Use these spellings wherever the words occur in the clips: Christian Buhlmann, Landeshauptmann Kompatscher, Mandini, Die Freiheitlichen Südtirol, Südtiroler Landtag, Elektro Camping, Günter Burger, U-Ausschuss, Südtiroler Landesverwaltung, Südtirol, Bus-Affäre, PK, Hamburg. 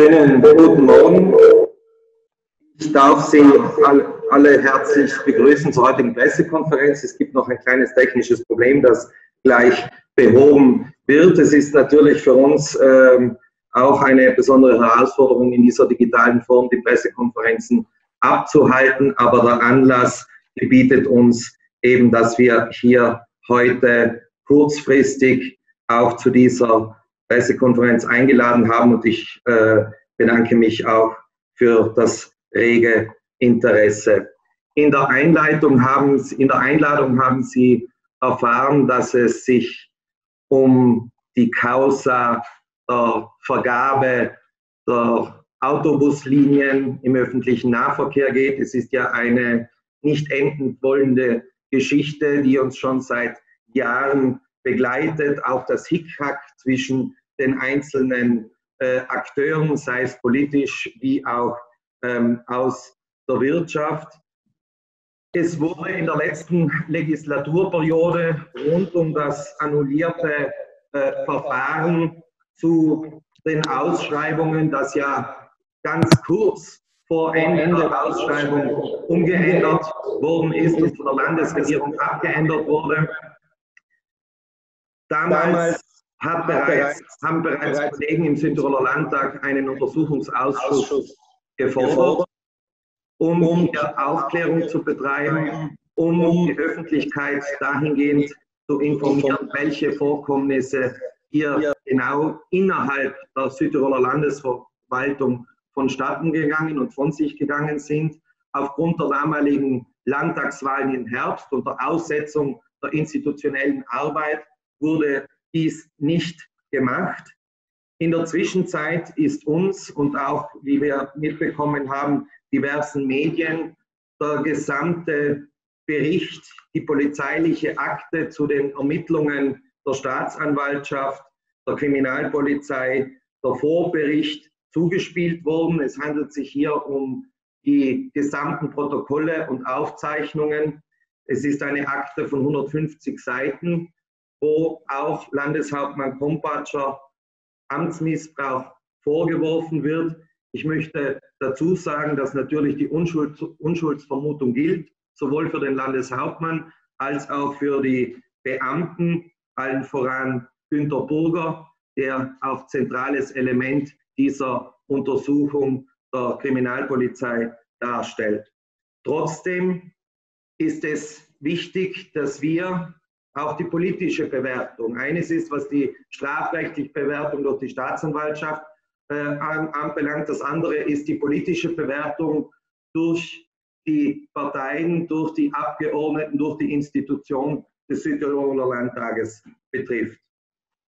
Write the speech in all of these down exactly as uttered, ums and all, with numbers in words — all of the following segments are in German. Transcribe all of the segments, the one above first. Schönen guten Morgen. Ich darf Sie alle herzlich begrüßen zur heutigen Pressekonferenz. Es gibt noch ein kleines technisches Problem, das gleich behoben wird. Es ist natürlich für uns ähm, auch eine besondere Herausforderung, in dieser digitalen Form die Pressekonferenzen abzuhalten, aber der Anlass gebietet uns eben, dass wir hier heute kurzfristig auch zu dieser Pressekonferenz eingeladen haben, und ich äh, bedanke mich auch für das rege Interesse. In der Einleitung haben, in der Einladung haben Sie erfahren, dass es sich um die Causa der Vergabe der Autobuslinien im öffentlichen Nahverkehr geht. Es ist ja eine nicht enden wollende Geschichte, die uns schon seit Jahren begleitet. Auch das Hickhack zwischen den einzelnen äh, Akteuren, sei es politisch wie auch ähm, aus der Wirtschaft. Es wurde in der letzten Legislaturperiode rund um das annullierte äh, Verfahren zu den Ausschreibungen, das ja ganz kurz vor Ende der Ausschreibung umgeändert worden ist und von der Landesregierung abgeändert wurde. Damals hat bereits, haben bereits Kollegen im Südtiroler Landtag einen Untersuchungsausschuss gefordert, um hier Aufklärung zu betreiben, um die Öffentlichkeit dahingehend zu informieren, welche Vorkommnisse hier genau innerhalb der Südtiroler Landesverwaltung vonstatten gegangen und von sich gegangen sind. Aufgrund der damaligen Landtagswahlen im Herbst und der Aussetzung der institutionellen Arbeit wurde dies nicht gemacht. In der Zwischenzeit ist uns und auch, wie wir mitbekommen haben, diversen Medien der gesamte Bericht, die polizeiliche Akte zu den Ermittlungen der Staatsanwaltschaft, der Kriminalpolizei, der Vorbericht zugespielt worden. Es handelt sich hier um die gesamten Protokolle und Aufzeichnungen. Es ist eine Akte von hundertfünfzig Seiten, wo auch Landeshauptmann Kompatscher Amtsmissbrauch vorgeworfen wird. Ich möchte dazu sagen, dass natürlich die Unschuld, Unschuldsvermutung gilt, sowohl für den Landeshauptmann als auch für die Beamten, allen voran Günter Burger, der auch zentrales Element dieser Untersuchung der Kriminalpolizei darstellt. Trotzdem ist es wichtig, dass wir auch die politische Bewertung, eines ist, was die strafrechtliche Bewertung durch die Staatsanwaltschaft äh, anbelangt, das andere ist die politische Bewertung durch die Parteien, durch die Abgeordneten, durch die Institution des Südtiroler Landtages betrifft.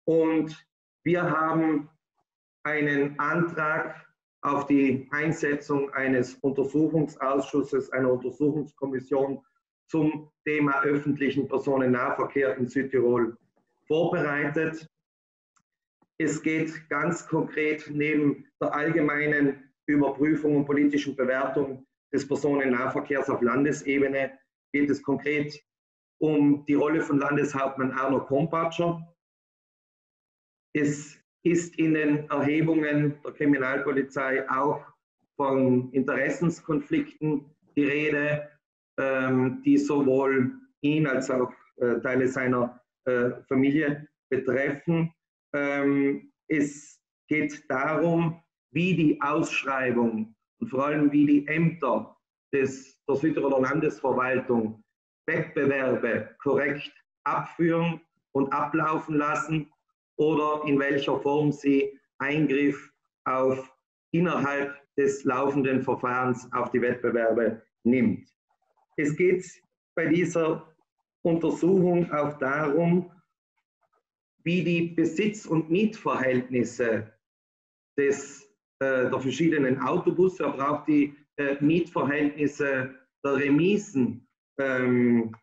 Und wir haben einen Antrag auf die Einsetzung eines Untersuchungsausschusses, einer Untersuchungskommission zum Thema öffentlichen Personennahverkehr in Südtirol vorbereitet. Es geht ganz konkret neben der allgemeinen Überprüfung und politischen Bewertung des Personennahverkehrs auf Landesebene, geht es konkret um die Rolle von Landeshauptmann Arno Kompatscher. Es ist in den Erhebungen der Kriminalpolizei auch von Interessenskonflikten die Rede, die sowohl ihn als auch äh, Teile seiner äh, Familie betreffen. Ähm, es geht darum, wie die Ausschreibung und vor allem wie die Ämter des, der Südtiroler Landesverwaltung Wettbewerbe korrekt abführen und ablaufen lassen oder in welcher Form sie Eingriff auf, innerhalb des laufenden Verfahrens auf die Wettbewerbe nimmt. Es geht bei dieser Untersuchung auch darum, wie die Besitz- und Mietverhältnisse des, äh, der verschiedenen Autobusse, aber auch die äh, Mietverhältnisse der Remisen ähm,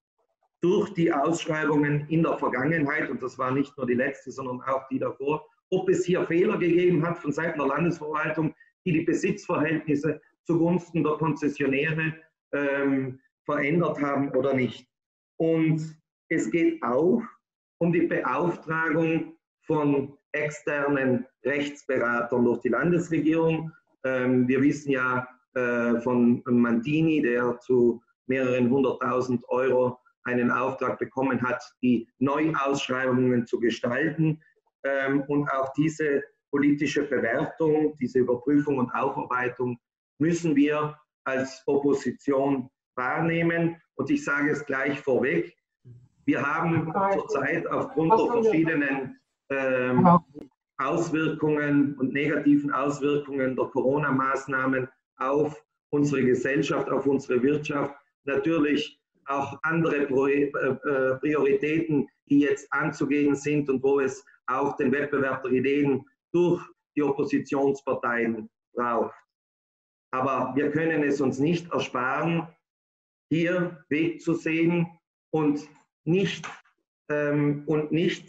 durch die Ausschreibungen in der Vergangenheit, und das war nicht nur die letzte, sondern auch die davor, ob es hier Fehler gegeben hat von Seiten der Landesverwaltung, die die Besitzverhältnisse zugunsten der Konzessionäre ähm, verändert haben oder nicht. Und es geht auch um die Beauftragung von externen Rechtsberatern durch die Landesregierung. Ähm, wir wissen ja äh, von Mandini, der zu mehreren hunderttausend Euro einen Auftrag bekommen hat, die Neuausschreibungen zu gestalten. Ähm, und auch diese politische Bewertung, diese Überprüfung und Aufarbeitung müssen wir als Opposition wahrnehmen. Und ich sage es gleich vorweg, wir haben zurzeit aufgrund der verschiedenen ähm, Auswirkungen und negativen Auswirkungen der Corona-Maßnahmen auf unsere Gesellschaft, auf unsere Wirtschaft, natürlich auch andere Prioritäten, die jetzt anzugehen sind und wo es auch den Wettbewerb der Ideen durch die Oppositionsparteien braucht. Aber wir können es uns nicht ersparen, hier Weg zu sehen und nicht, ähm, und nicht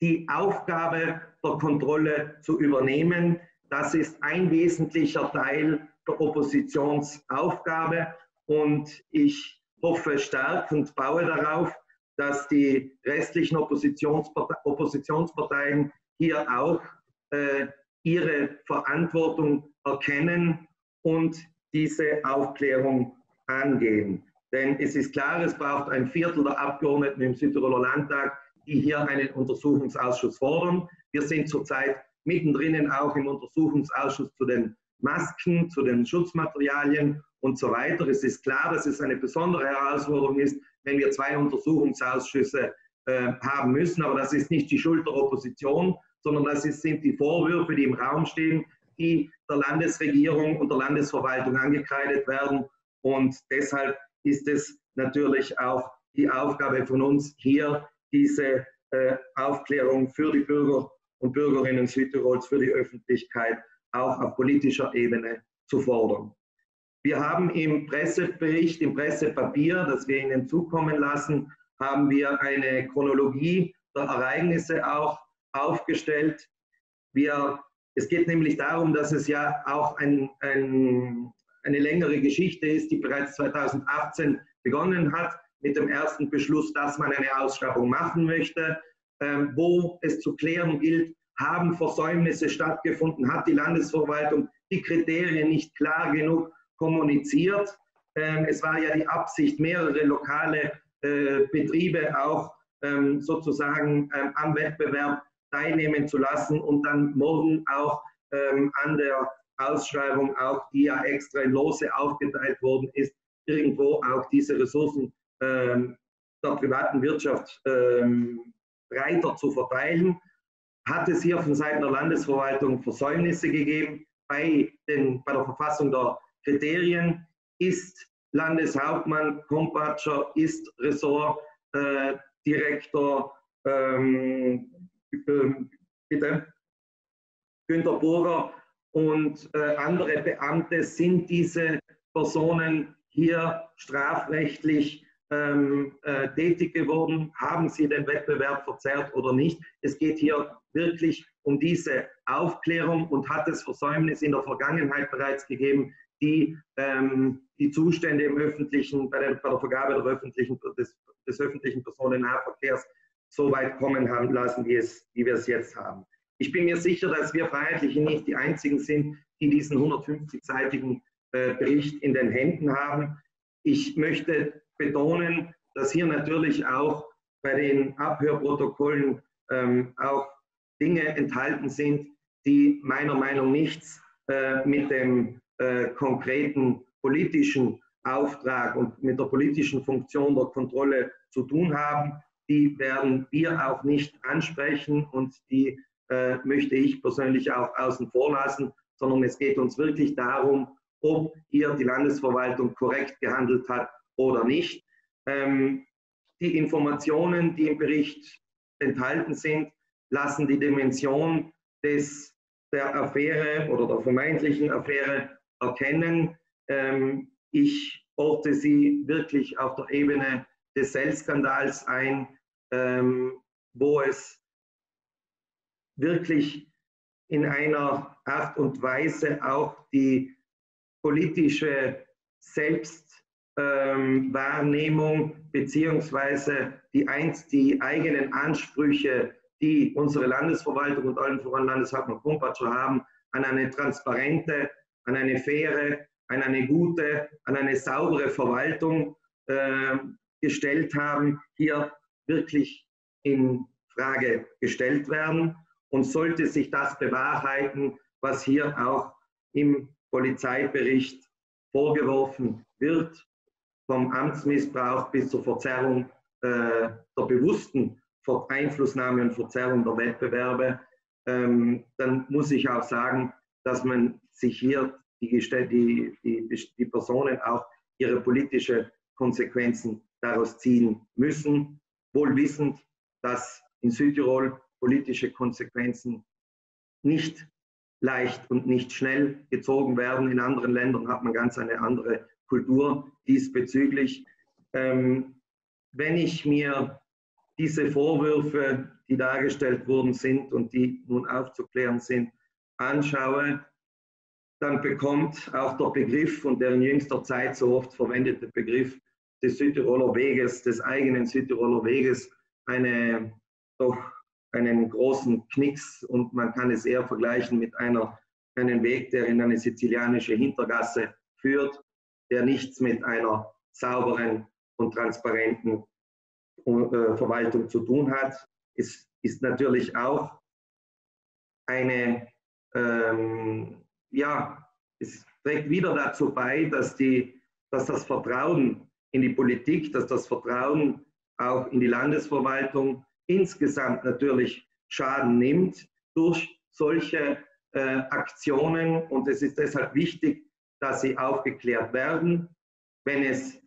die Aufgabe der Kontrolle zu übernehmen. Das ist ein wesentlicher Teil der Oppositionsaufgabe. Und ich hoffe stark und baue darauf, dass die restlichen Oppositionsparteien, Oppositionsparteien hier auch äh, ihre Verantwortung erkennen und diese Aufklärung angehen. Denn es ist klar, es braucht ein Viertel der Abgeordneten im Südtiroler Landtag, die hier einen Untersuchungsausschuss fordern. Wir sind zurzeit mittendrin auch im Untersuchungsausschuss zu den Masken, zu den Schutzmaterialien und so weiter. Es ist klar, dass es eine besondere Herausforderung ist, wenn wir zwei Untersuchungsausschüsse äh, haben müssen. Aber das ist nicht die Schuld der Opposition, sondern das ist, sind die Vorwürfe, die im Raum stehen, die der Landesregierung und der Landesverwaltung angekreidet werden. Und deshalb ist es natürlich auch die Aufgabe von uns, hier diese äh, Aufklärung für die Bürger und Bürgerinnen Südtirols, für die Öffentlichkeit auch auf politischer Ebene zu fordern. Wir haben im Pressebericht, im Pressepapier, das wir Ihnen zukommen lassen, haben wir eine Chronologie der Ereignisse auch aufgestellt. Wir, es geht nämlich darum, dass es ja auch ein, ein, eine längere Geschichte ist, die bereits zweitausendachtzehn begonnen hat, mit dem ersten Beschluss, dass man eine Ausschreibung machen möchte, ähm, wo es zu klären gilt, haben Versäumnisse stattgefunden, hat die Landesverwaltung die Kriterien nicht klar genug kommuniziert. Ähm, es war ja die Absicht, mehrere lokale äh, Betriebe auch ähm, sozusagen ähm, am Wettbewerb teilnehmen zu lassen und dann morgen auch ähm, an der Ausschreibung, auch die ja extra in Lose aufgeteilt worden ist, irgendwo auch diese Ressourcen ähm, der privaten Wirtschaft ähm, breiter zu verteilen. Hat es hier von Seiten der Landesverwaltung Versäumnisse gegeben bei, den, bei der Verfassung der Kriterien? Ist Landeshauptmann Kompatscher, ist Ressortdirektor äh, ähm, bitte, Günter Burger und äh, andere Beamte, sind diese Personen hier strafrechtlich ähm, äh, tätig geworden? Haben sie den Wettbewerb verzerrt oder nicht? Es geht hier wirklich um diese Aufklärung, und hat es Versäumnisse in der Vergangenheit bereits gegeben, die ähm, die Zustände im öffentlichen, bei der, bei der Vergabe der öffentlichen, des, des öffentlichen Personennahverkehrs so weit kommen haben lassen, wie, es, wie wir es jetzt haben. Ich bin mir sicher, dass wir Freiheitlichen nicht die Einzigen sind, die diesen hundertfünfzigseitigen äh, Bericht in den Händen haben. Ich möchte betonen, dass hier natürlich auch bei den Abhörprotokollen ähm, auch Dinge enthalten sind, die meiner Meinung nach nichts äh, mit dem äh, konkreten politischen Auftrag und mit der politischen Funktion der Kontrolle zu tun haben. Die werden wir auch nicht ansprechen, und die äh, möchte ich persönlich auch außen vor lassen, sondern es geht uns wirklich darum, ob hier die Landesverwaltung korrekt gehandelt hat oder nicht. Ähm, die Informationen, die im Bericht enthalten sind, lassen die Dimension des, der Affäre oder der vermeintlichen Affäre erkennen. Ähm, ich orte sie wirklich auf der Ebene des Selskandals ein, ähm, wo es wirklich in einer Art und Weise auch die politische Selbstwahrnehmung ähm, beziehungsweise die, die eigenen Ansprüche, die unsere Landesverwaltung und allen voran Landeshauptmann Kompatscher haben, an eine transparente, an eine faire, an eine gute, an eine saubere Verwaltung äh, gestellt haben, hier wirklich in Frage gestellt werden. Und sollte sich das bewahrheiten, was hier auch im Polizeibericht vorgeworfen wird, vom Amtsmissbrauch bis zur Verzerrung, äh, der bewussten Einflussnahme und Verzerrung der Wettbewerbe, ähm, dann muss ich auch sagen, dass man sich hier die, die, die, die Personen auch ihre politischen Konsequenzen daraus ziehen müssen, wohl wissend, dass in Südtirol politische Konsequenzen nicht leicht und nicht schnell gezogen werden. In anderen Ländern hat man ganz eine andere Kultur diesbezüglich. Ähm, wenn ich mir diese Vorwürfe, die dargestellt worden sind und die nun aufzuklären sind, anschaue, dann bekommt auch der Begriff und der in jüngster Zeit so oft verwendete Begriff des Südtiroler Weges, des eigenen Südtiroler Weges, eine, doch einen großen Knicks, und man kann es eher vergleichen mit einer, einem Weg, der in eine sizilianische Hintergasse führt, der nichts mit einer sauberen und transparenten Verwaltung zu tun hat. Es ist natürlich auch eine, ähm, ja, es trägt wieder dazu bei, dass, die, dass das Vertrauen in die Politik, dass das Vertrauen auch in die Landesverwaltung insgesamt natürlich Schaden nimmt durch solche äh, Aktionen. Und es ist deshalb wichtig, dass sie aufgeklärt werden. Wenn es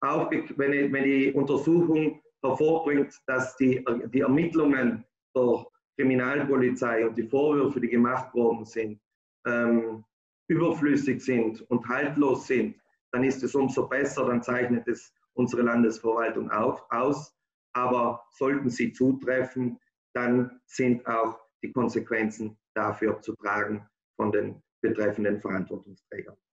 Wenn die Untersuchung hervorbringt, dass die, die Ermittlungen der Kriminalpolizei und die Vorwürfe, die gemacht worden sind, ähm, überflüssig sind und haltlos sind, dann ist es umso besser, dann zeichnet es unsere Landesverwaltung auf, aus. Aber sollten sie zutreffen, dann sind auch die Konsequenzen dafür zu tragen von den betreffenden Verantwortungsträgern.